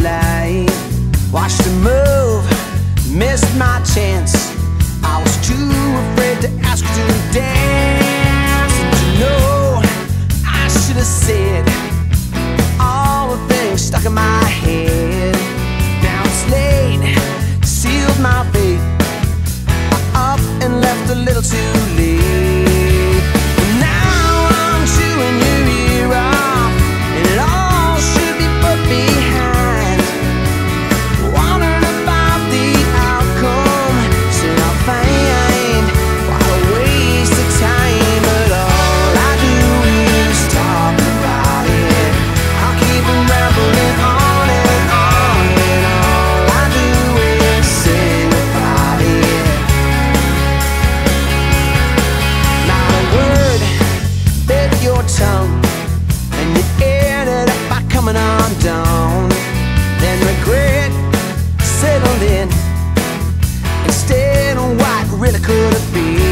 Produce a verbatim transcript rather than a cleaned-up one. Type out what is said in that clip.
light. Watched it move, missed my chance. I was too afraid to ask her to dance. And you know, I should have said all the things stuck in my head. Now it's late, sealed my fate. I'm up and left a little too late. And you ended up by coming on down. Then regret settled in instead of what really could have been.